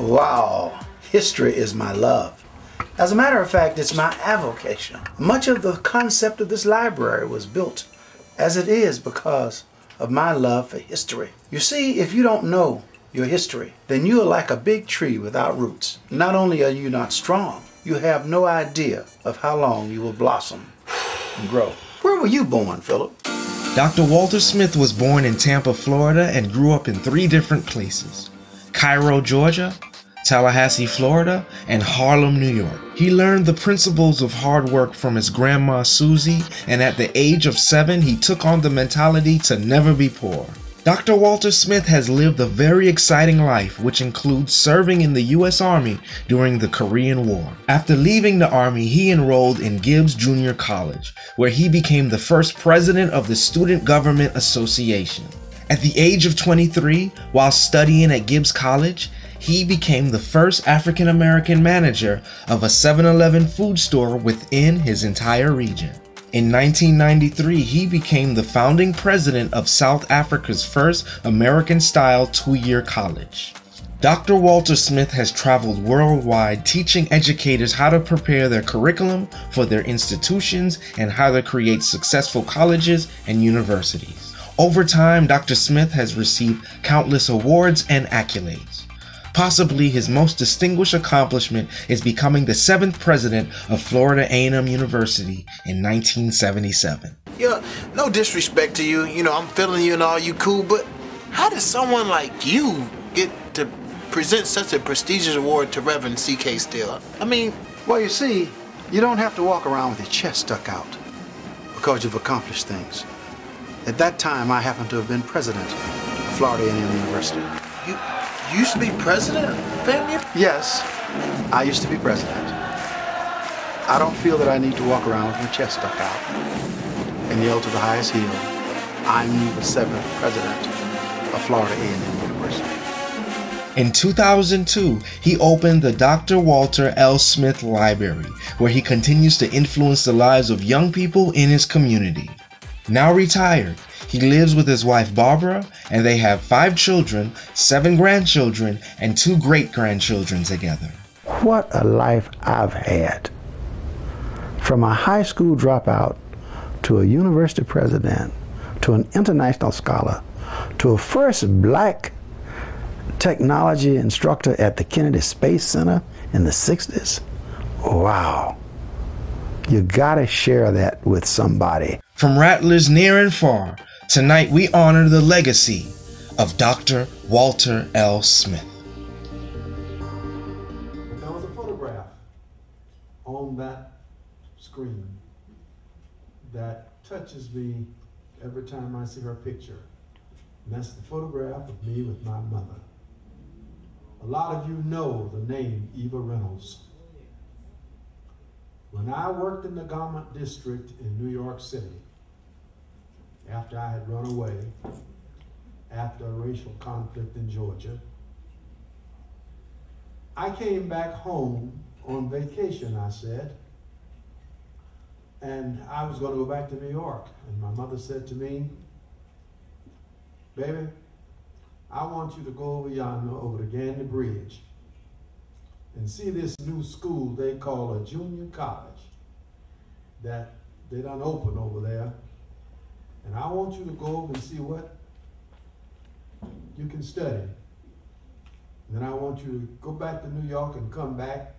Wow, history is my love. As a matter of fact, it's my avocation. Much of the concept of this library was built as it is because of my love for history. You see, if you don't know your history, then you are like a big tree without roots. Not only are you not strong, you have no idea of how long you will blossom and grow. Where were you born, Philip? Dr. Walter Smith was born in Tampa, Florida, and grew up in three different places: Cairo, Georgia, Tallahassee, Florida, and Harlem, New York. He learned the principles of hard work from his grandma, Susie, and at the age of 7, he took on the mentality to never be poor. Dr. Walter Smith has lived a very exciting life, which includes serving in the U.S. Army during the Korean War. After leaving the Army, he enrolled in Gibbs Junior College, where he became the first president of the Student Government Association. At the age of 23, while studying at Gibbs College, he became the first African-American manager of a 7-Eleven food store within his entire region. In 1993, he became the founding president of South Africa's first American-style two-year college. Dr. Walter Smith has traveled worldwide teaching educators how to prepare their curriculum for their institutions and how to create successful colleges and universities. Over time, Dr. Smith has received countless awards and accolades. Possibly his most distinguished accomplishment is becoming the 7th president of Florida A&M University in 1977. Yeah, no disrespect to you, I'm feeling you and all you cool, but how does someone like you get to present such a prestigious award to Reverend C.K. Steele? I mean... Well, you see, you don't have to walk around with your chest stuck out because you've accomplished things. At that time, I happened to have been president of Florida A&M University. You used to be president of the family? Yes, I used to be president. I don't feel that I need to walk around with my chest stuck out and yell to the highest heel, I'm the 7th president of Florida A&M University. In 2002, he opened the Dr. Walter L. Smith Library, where he continues to influence the lives of young people in his community. Now retired, he lives with his wife Barbara, and they have 5 children, 7 grandchildren, and 2 great-grandchildren together. What a life I've had. From a high school dropout, to a university president, to an international scholar, to a first black technology instructor at the Kennedy Space Center in the 60s. Wow. You gotta share that with somebody. From rattlers near and far, tonight we honor the legacy of Dr. Walter L. Smith. There was a photograph on that screen that touches me every time I see her picture. And that's the photograph of me with my mother. A lot of you know the name Eva Reynolds. When I worked in the garment district in New York City, after I had run away, after a racial conflict in Georgia, I came back home on vacation, I said, and I was going to go back to New York. And my mother said to me, baby, I want you to go over yonder, over the Gandy Bridge, and see this new school they call a junior college that they done open over there. And I want you to go over and see what you can study. And then I want you to go back to New York and come back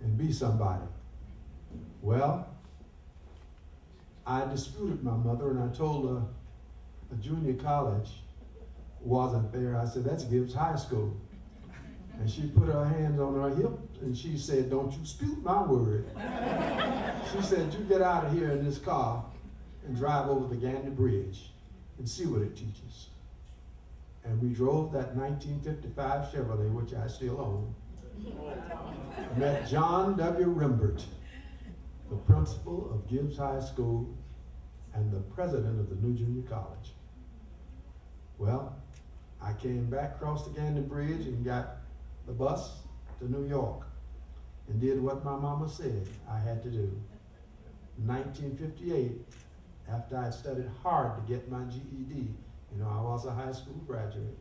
and be somebody. Well, I disputed my mother and I told her a junior college wasn't there. I said, that's Gibbs High School. And she put her hands on her hip and she said, don't you speak my word. She said, you get out of here in this car and drive over the Gandy Bridge and see what it teaches. And we drove that 1955 Chevrolet, which I still own. Met John W. Rembert, the principal of Gibbs High School and the president of the new junior college. Well, I came back, across the Gandy Bridge, and got the bus to New York and did what my mama said I had to do. In 1958, after I had studied hard to get my GED, I was a high school graduate,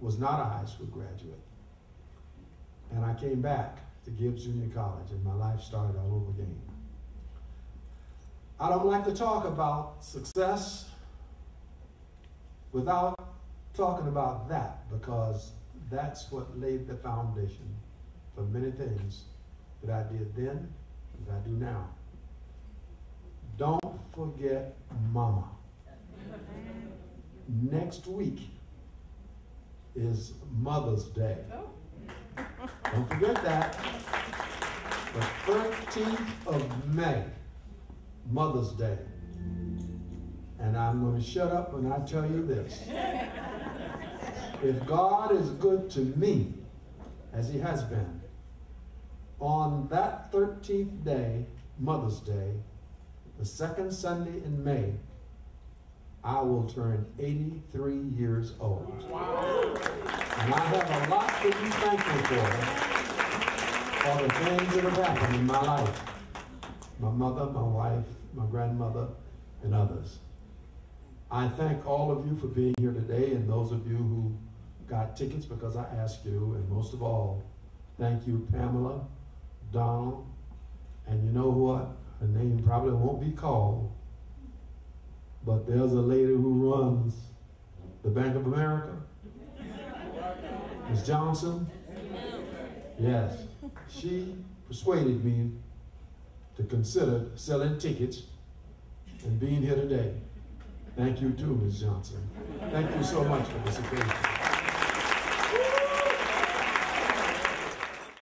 was not a high school graduate. And I came back to Gibbs Junior College, and my life started all over again. I don't like to talk about success without talking about that, because that's what laid the foundation for many things that I did then and that I do now. Don't forget Mama. Next week is Mother's Day. Oh. Don't forget that. The 13th of May, Mother's Day. And I'm going to shut up when I tell you this. If God is good to me, as he has been, on that 13th day, Mother's Day, the second Sunday in May, I will turn 83 years old. Wow. And I have a lot to be thankful for the things that have happened in my life. My mother, my wife, my grandmother, and others. I thank all of you for being here today, and those of you who got tickets because I asked you, and most of all, thank you, Pamela, Donald, and you know what? Her name probably won't be called, but there's a lady who runs the Bank of America. Ms. Johnson. Yes. She persuaded me to consider selling tickets and being here today. Thank you too, Ms. Johnson. Thank you so much for this occasion.